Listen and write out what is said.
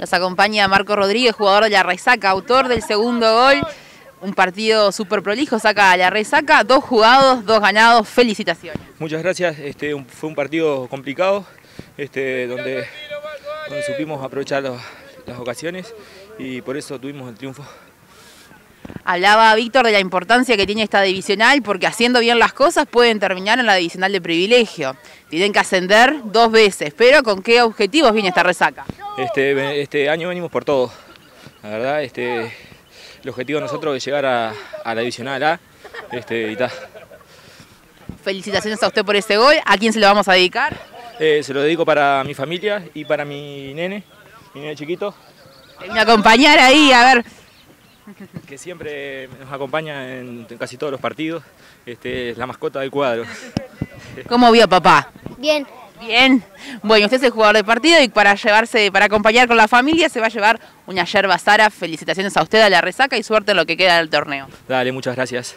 Nos acompaña Marcos Rodríguez, jugador de la Resaca, autor del segundo gol. Un partido súper prolijo, saca a la Resaca, 2 jugados, 2 ganados, felicitaciones. Muchas gracias, fue un partido complicado, donde supimos aprovechar las ocasiones y por eso tuvimos el triunfo. Hablaba Víctor de la importancia que tiene esta divisional, porque haciendo bien las cosas pueden terminar en la divisional de privilegio. Tienen que ascender 2 veces, pero ¿con qué objetivos viene esta Resaca? Este año venimos por todo, la verdad. El objetivo de nosotros es llegar a la divisional A y tal. Felicitaciones a usted por ese gol. ¿A quién se lo vamos a dedicar? Se lo dedico para mi familia y para mi nene chiquito. Ven a acompañar ahí, a ver. Que siempre nos acompaña en casi todos los partidos. Es la mascota del cuadro. ¿Cómo vio, papá? Bien. Bien, bueno, usted es el jugador de partido y para acompañar con la familia se va a llevar una yerba Sara. Felicitaciones a usted, a la Resaca, y suerte en lo que queda del torneo. Dale, muchas gracias.